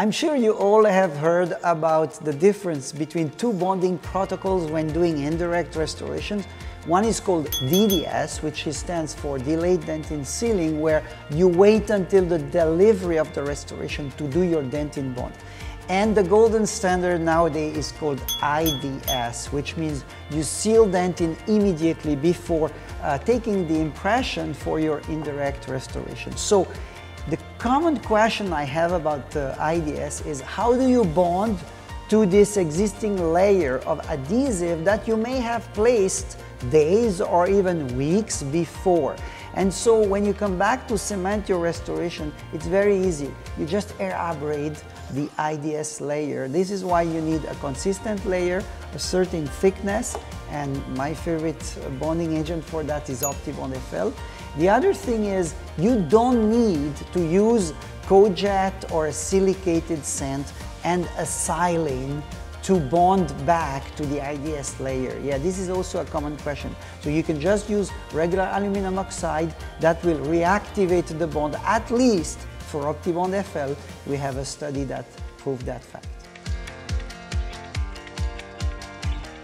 I'm sure you all have heard about the difference between two bonding protocols when doing indirect restorations. One is called DDS, which stands for Delayed Dentin Sealing, where you wait until the delivery of the restoration to do your dentin bond. And the golden standard nowadays is called IDS, which means you seal dentin immediately before taking the impression for your indirect restoration. So the common question I have about IDS is, how do you bond to this existing layer of adhesive that you may have placed days or even weeks before? And so when you come back to cement your restoration, it's very easy. You just air abrade the IDS layer. This is why you need a consistent layer, a certain thickness, and my favorite bonding agent for that is OptiBond FL. The other thing is, you don't need to use CoJet or a silicated sand and a silane to bond back to the IDS layer. Yeah, this is also a common question. So you can just use regular aluminum oxide that will reactivate the bond, at least for OptiBond FL. We have a study that proved that fact.